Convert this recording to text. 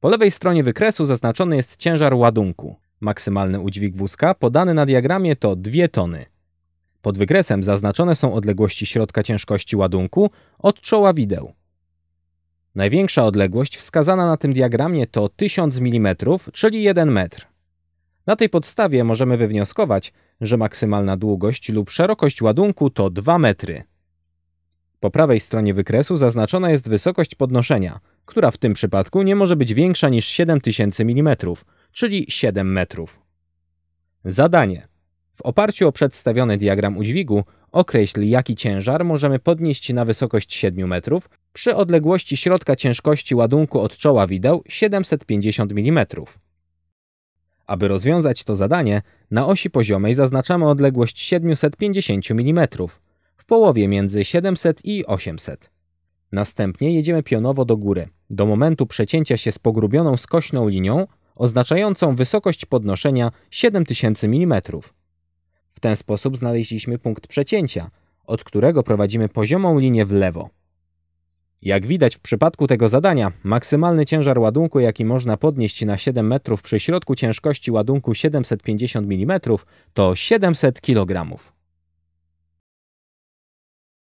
Po lewej stronie wykresu zaznaczony jest ciężar ładunku. Maksymalny udźwig wózka podany na diagramie to 2 tony. Pod wykresem zaznaczone są odległości środka ciężkości ładunku od czoła wideł. Największa odległość wskazana na tym diagramie to 1000 mm, czyli 1 metr. Na tej podstawie możemy wywnioskować, że maksymalna długość lub szerokość ładunku to 2 metry. Po prawej stronie wykresu zaznaczona jest wysokość podnoszenia, która w tym przypadku nie może być większa niż 7000 mm, czyli 7 metrów. Zadanie. W oparciu o przedstawiony diagram udźwigu określ, jaki ciężar możemy podnieść na wysokość 7 metrów przy odległości środka ciężkości ładunku od czoła wideł 750 mm. Aby rozwiązać to zadanie, na osi poziomej zaznaczamy odległość 750 mm, w połowie między 700 i 800. Następnie jedziemy pionowo do góry, do momentu przecięcia się z pogrubioną skośną linią oznaczającą wysokość podnoszenia 7000 mm. W ten sposób znaleźliśmy punkt przecięcia, od którego prowadzimy poziomą linię w lewo. Jak widać w przypadku tego zadania, maksymalny ciężar ładunku, jaki można podnieść na 7 metrów przy środku ciężkości ładunku 750 mm, to 700 kg.